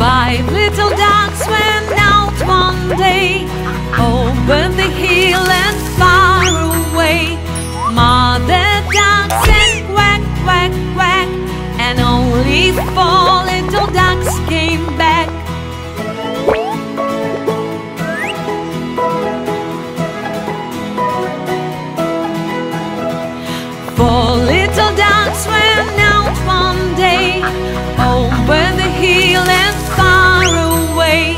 Five little ducks went out one day, over the hill and far away. Mother duck said quack, quack, quack, and only four little ducks came back. Four little ducks went out one day, over the hill and far away.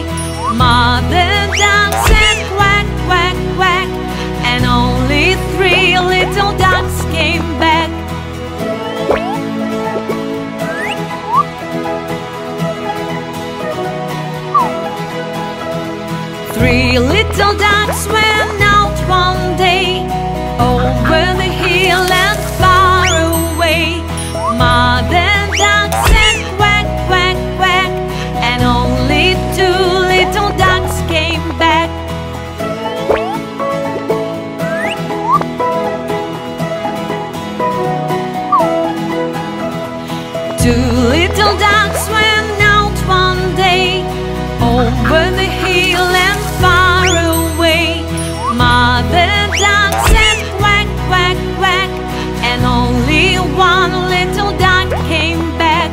Mother duck said quack, quack, quack, and only three little ducks came back. Three little ducks went out one day, over the hill and far away. Mother duck said quack, quack, quack, and only two little ducks came back. Two little ducks went out one day, over the hill and far away. Mother duck said quack, quack, quack, and only one little duck came back.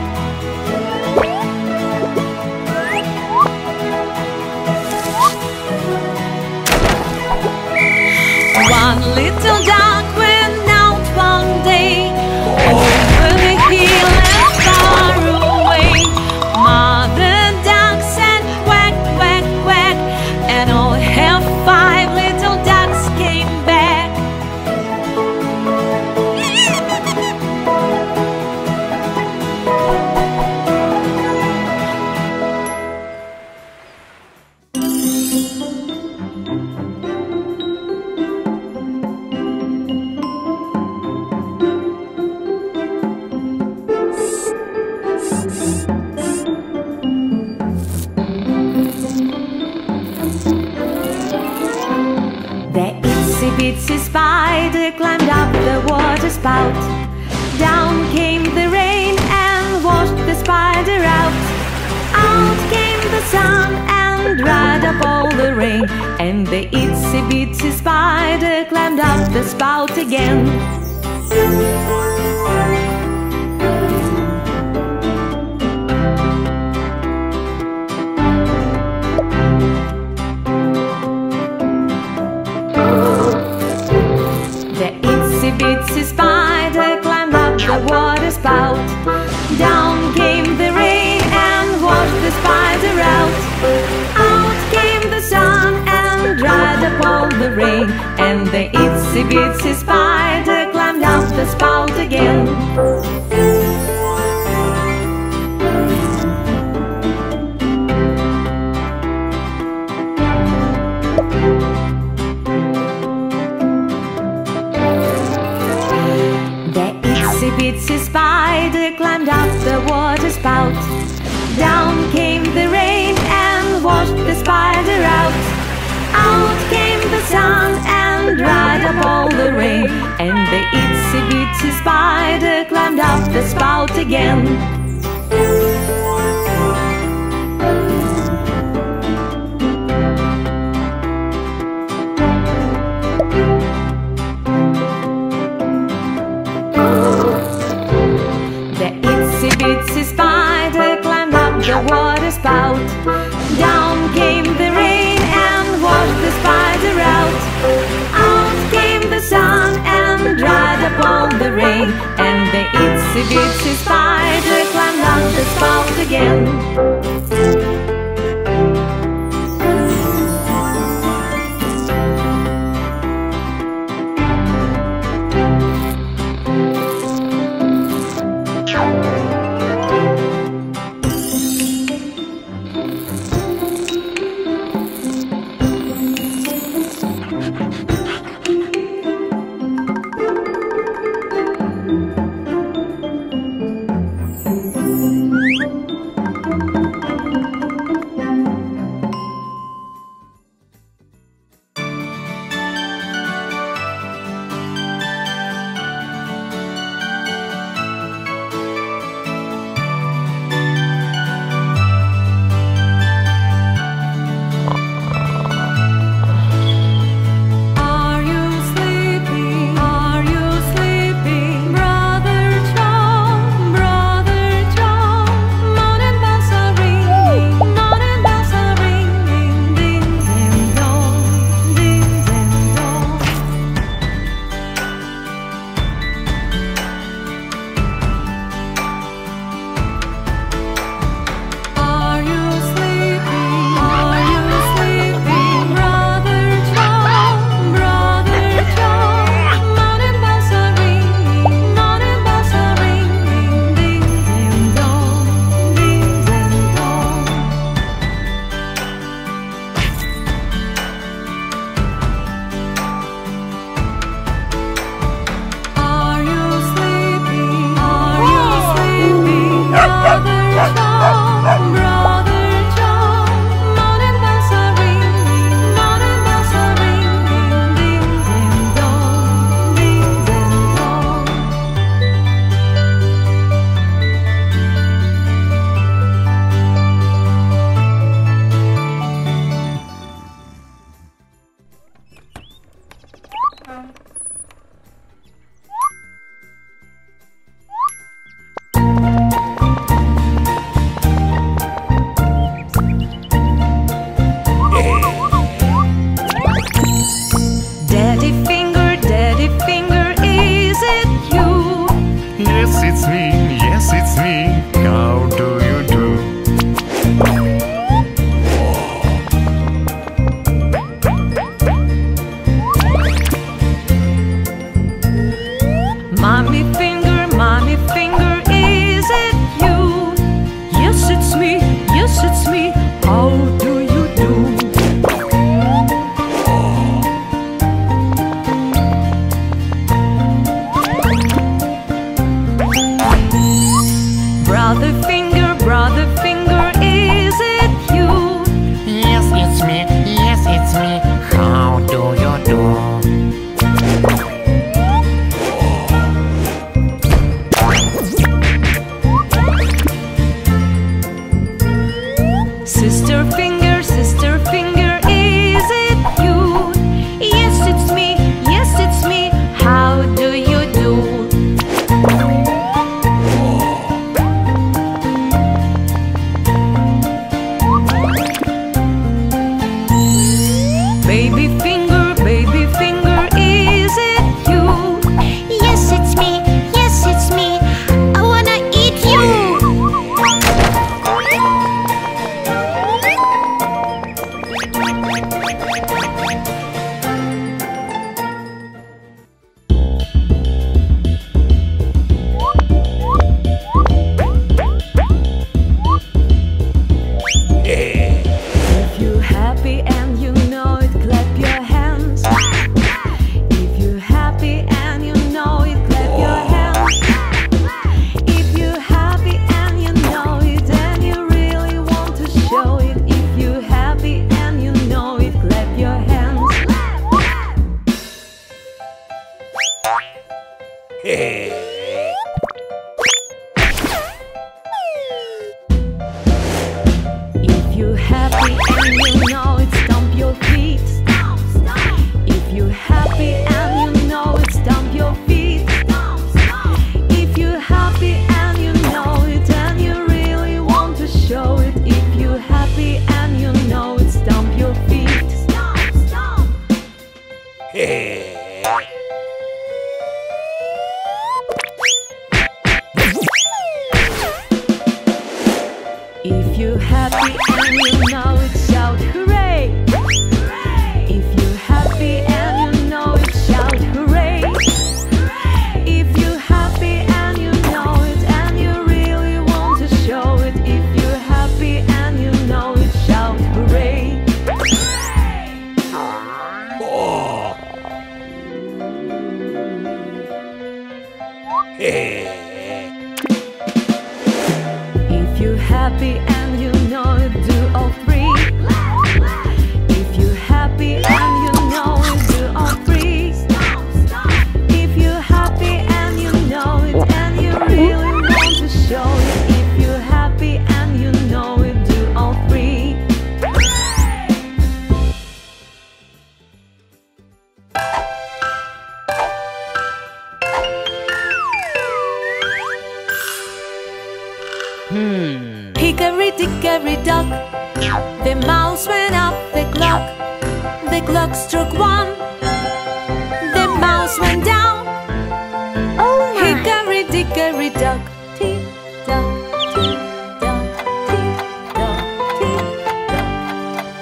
One little duck went out one day, over the hill and far away. Mother duck said quack, quack, quack, and all her five little ducks came back. The itsy bitsy spider climbed up the water spout. Down came the rain and washed the spider out. Out came the sun and dried up all the rain. And the itsy bitsy spider climbed up the spout again. Itsy spider climbed up the water spout. Down came the rain and washed the spider out. Out came the sun and dried up all the rain. And the itsy bitsy spider climbed up the spout again. Itsy spider climbed up the water spout. Down came the rain and washed the spider out. Out came the sun and dried up all the rain. And the itsy bitsy spider climbed up the spout again. Water spout. Down came the rain and washed the spider out. Out came the sun and dried up all the rain. And the itsy bitsy spider climbed up the spout again. sister finger, is it you? Yes, it's me, yes, it's me. How do you do? Baby finger, is it you? Yes, it's me, I wanna eat you! If you're happy and you know it, stomp your feet. Stomp, stomp. If you're happy and you know it, stomp your feet. Stomp, stomp. If you're happy and you know it, and you really want to show it. If you're happy and you know it, stomp your feet. Stomp, stomp. If you're happy and you know it, shout hooray! Hooray! If you're happy and you know it, shout hooray! Hooray! If you're happy and you know it, and you really want to show it. If you're happy and you know it, shout hooray! Hooray! Oh. If you're happy and hickory dickory dock, the mouse went up the clock struck 1, the mouse went down. Oh, hickory dickory dock, tick tock, tick tock, tick tock, tick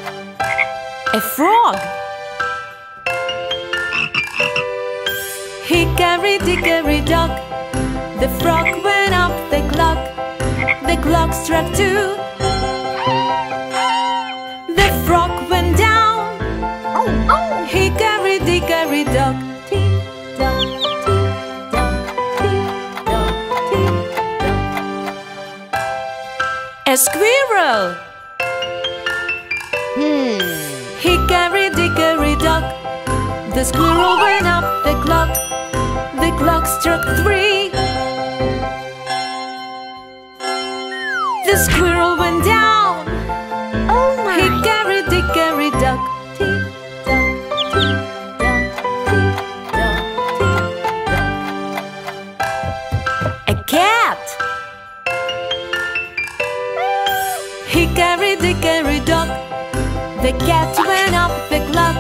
tock. A frog. Hickory dickory dock, the frog went up the clock. The clock struck 2. The frog went down. Oh, oh. Hickory dickory dock, tick tock, tick tock, tick tock, tick tock. A squirrel. Hickory dickory dock, the squirrel went up the clock. The clock struck 3. The squirrel went down. Oh my! Hickory dickory dock, tick tock, tick tock, tick tock, tick tock. A cat. Hickory dickory dock, the cat went up the clock.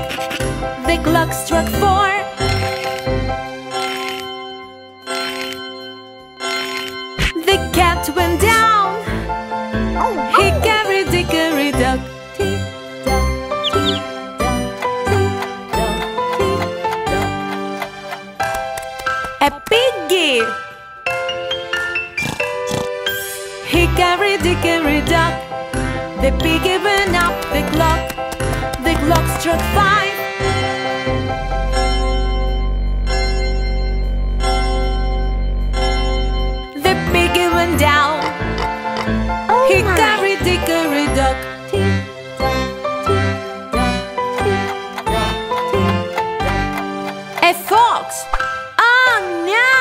The clock struck 4. The cat went down. Hickory dickory dock, tick tock, tick tock, tick tock, tick tock. A piggy. Hickory dickory dock, the piggy went up the clock. The clock struck 5. The piggy went down. Hickory dickory dock, tick tock, tick tock, tick tock, tick tock. A fox. Oh no!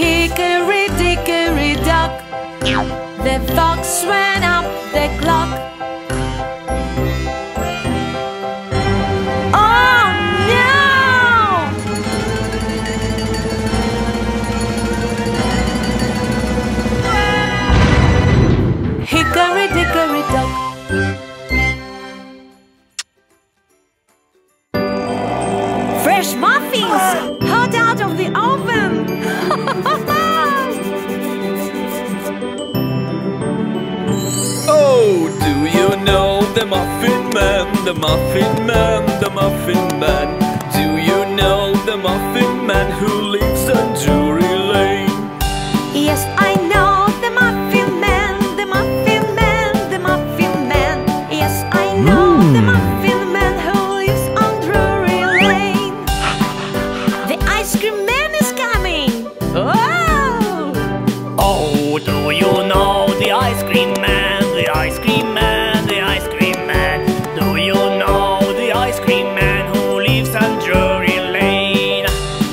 Hickory dickory dock, the fox just ran up the clock. Oh no! Hickory dickory dock. Fresh muffins! Hot out of the oven! Oh, do you know the Muffin Man, the Muffin Man, the Muffin Man? Do you know the Muffin Man who lives on Drury Lane? Yes, I know the Muffin Man, the Muffin Man, the Muffin Man. Yes, I know the Muffin Man who lives on Drury Lane. The Ice Cream Man is coming! Oh! Oh, do you know the Ice Cream Man? The Ice Cream Man, the Ice Cream Man. Do you know the Ice Cream Man who lives on Drury Lane?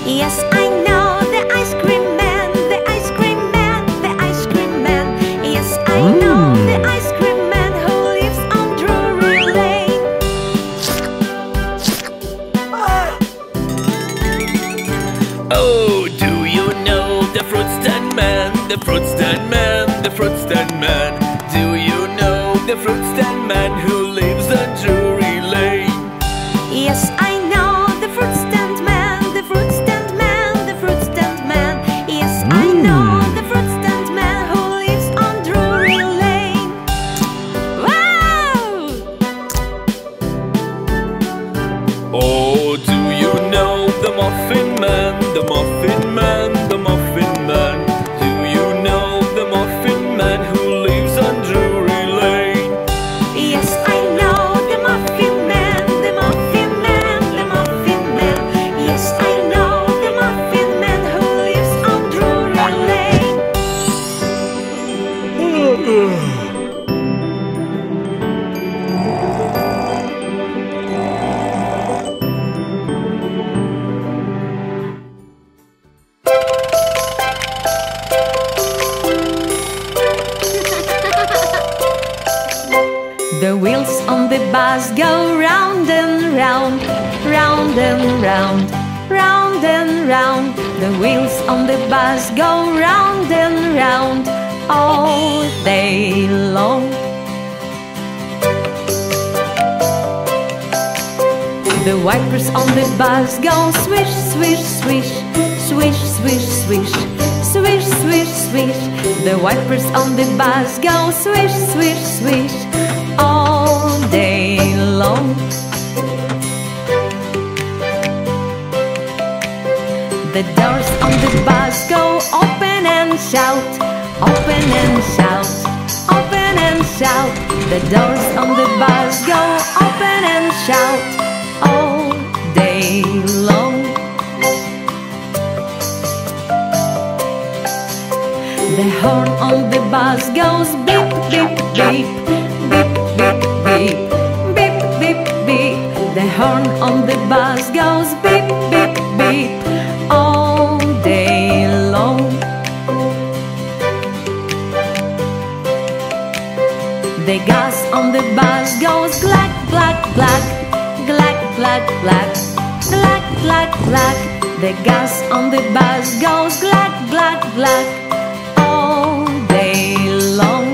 Yes, I know the Ice Cream Man, the Ice Cream Man, the Ice Cream Man. Yes, I know the Ice Cream Man who lives on Drury Lane. Oh, do you know the Fruit Stand Man, the Fruit Stand Man, the Fruit Stand Man? Do you know the Fruit Stand Man who lives on Drury Lane? Yes, I know the Fruit Stand Man, the Fruit Stand Man, the Fruit Stand Man. Yes, I know the Fruit Stand Man who lives on Drury Lane. Wow! Oh, do you know the Muffin Man, the Muffin Man, the Muffin Man? Do you know the Muffin Man who The wheels on the bus go round and round, round and round, round and round. The wheels on the bus go round and round all day long. The wipers on the bus go swish, swish, swish, swish, swish, swish, swish, swish, swish. The wipers on the bus go swish, swish, swish all day long. The doors on the bus go open and shout, open and shout, open and shout. The doors on the bus go open and shout all day long. The horn on the bus goes beep, beep, beep, beep, beep, beep. The horn on the bus goes beep, beep, beep all day long. The gas on the bus goes clack, clack, clack, clack, clack, clack, clack, clack, clack. The gas on the bus goes clack, clack, clack all day long.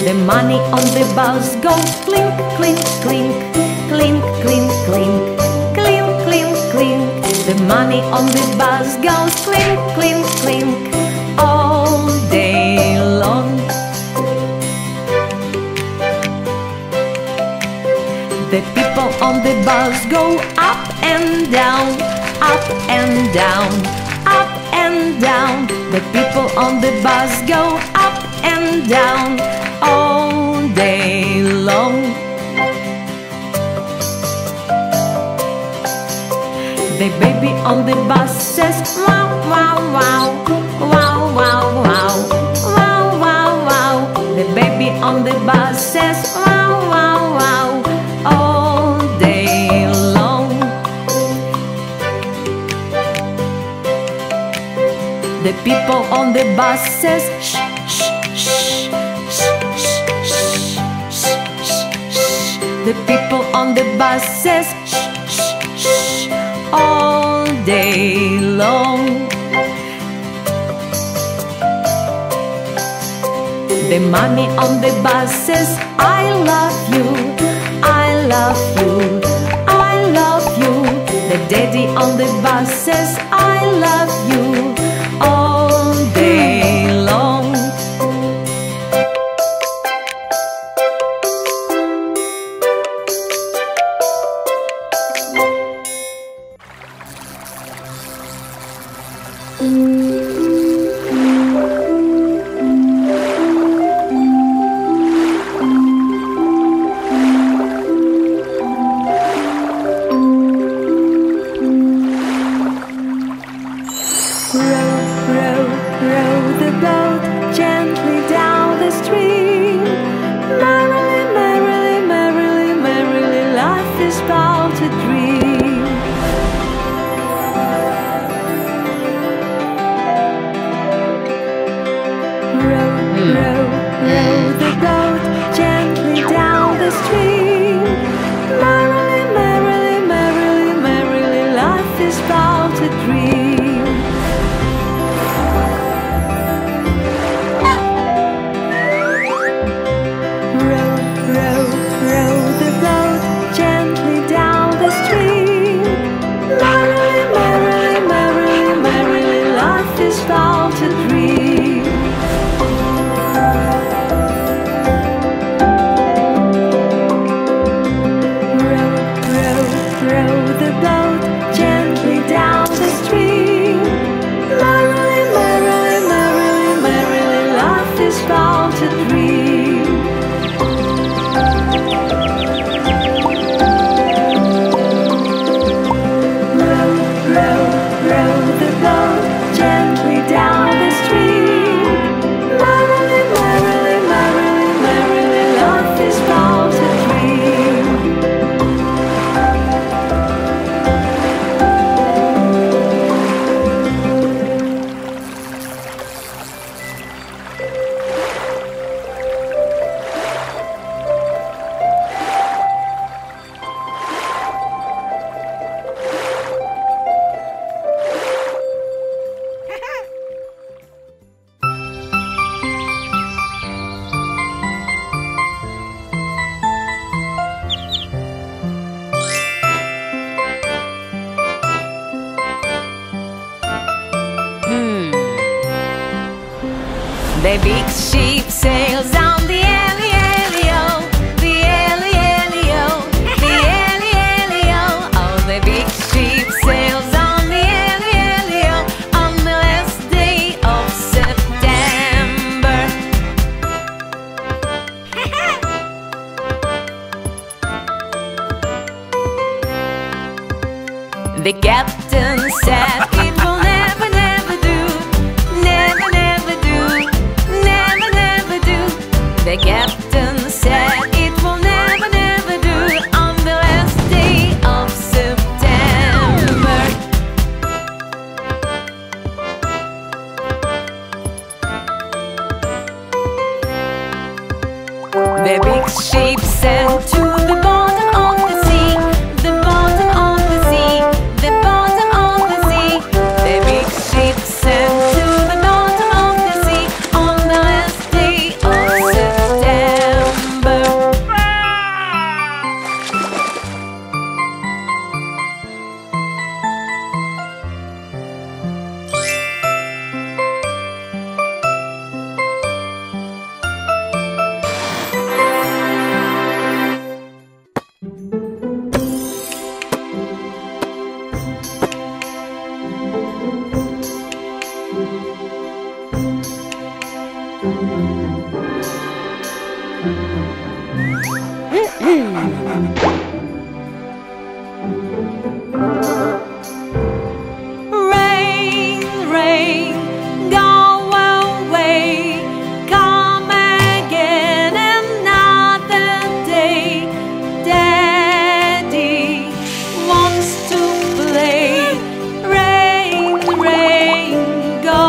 The money on the bus goes clink, clink, clink, clink, clink, clink, clink, clink, clink. The money on the bus goes clink, clink, clink all day long. The people on the bus go up and down, up and down, up and down. The people on the bus go up and down all day long. The baby on the bus says wow, wow, wow, wow, wow, wow, wow, wow, wow. The baby on the bus says wow, wow, wow all day long. The people on the buses, shh, shh, shh, shh, shh, shh, shh, shh. The people on the buses, shh, shh, shh, all day long. The mommy on the bus says, I love you, I love you, I love you. The daddy on the bus says, I love you, all day long. The big ship sails down the alley, alley, oh. The alley, alley, oh. The alley, alley, oh. Oh, the big ship sails down the alley, alley, oh. On the last day of September. The captain said it will never, never do. Never, never do. Never, never do. The captain said it will never, never do on the last day of September. The big ship sailed to the bottom of the sea, the bottom of the sea, the bottom of the sea. The big ship sailed to the bottom of the sea on the last day of September. Wants to play. Rain, rain, go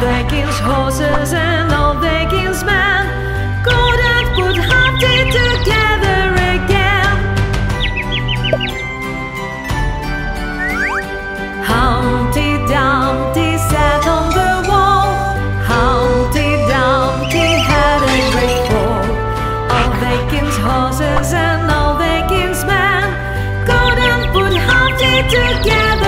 the king's horses and all the king's men couldn't put half it together again. Humpty Dumpty sat on the wall. Humpty Dumpty had a great fall. All the king's horses and all the king's men couldn't put half it together.